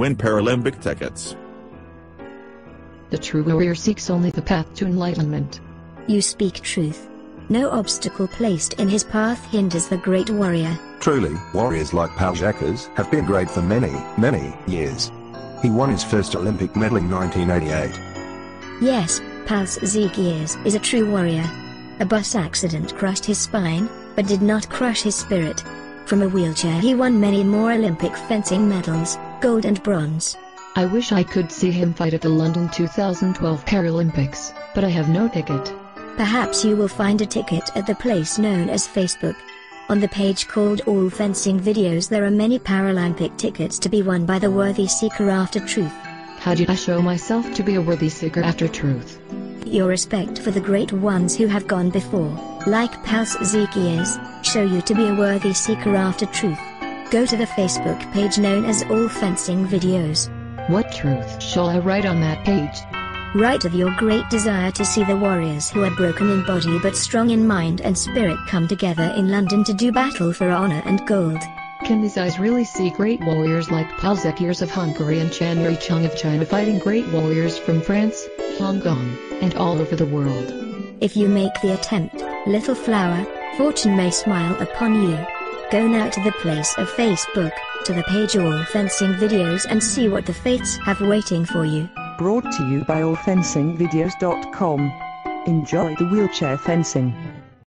win Paralympic tickets. The true warrior seeks only the path to enlightenment. You speak truth. No obstacle placed in his path hinders the great warrior. Truly, warriors like Pal Szekeres have been great for many, many years. He won his first Olympic medal in 1988. Yes, Pal Szekeres is a true warrior. A bus accident crushed his spine, but did not crush his spirit. From a wheelchair he won many more Olympic fencing medals, gold and bronze. I wish I could see him fight at the London 2012 Paralympics, but I have no ticket. Perhaps you will find a ticket at the place known as Facebook. On the page called All Fencing Videos there are many Paralympic tickets to be won by the worthy seeker after truth. How did I show myself to be a worthy seeker after truth? Your respect for the great ones who have gone before, like Pal Szekeres, show you to be a worthy seeker after truth. Go to the Facebook page known as All Fencing Videos. What truth shall I write on that page? Write of your great desire to see the warriors who are broken in body but strong in mind and spirit come together in London to do battle for honor and gold. Can these eyes really see great warriors like Pal Szekeres of Hungary and Chan Yui-chang of China fighting great warriors from France, Hong Kong, and all over the world? If you make the attempt, little flower, fortune may smile upon you. Go now to the place of Facebook, to the page All Fencing Videos and see what the fates have waiting for you. Brought to you by AllFencingVideos.com. Enjoy the wheelchair fencing.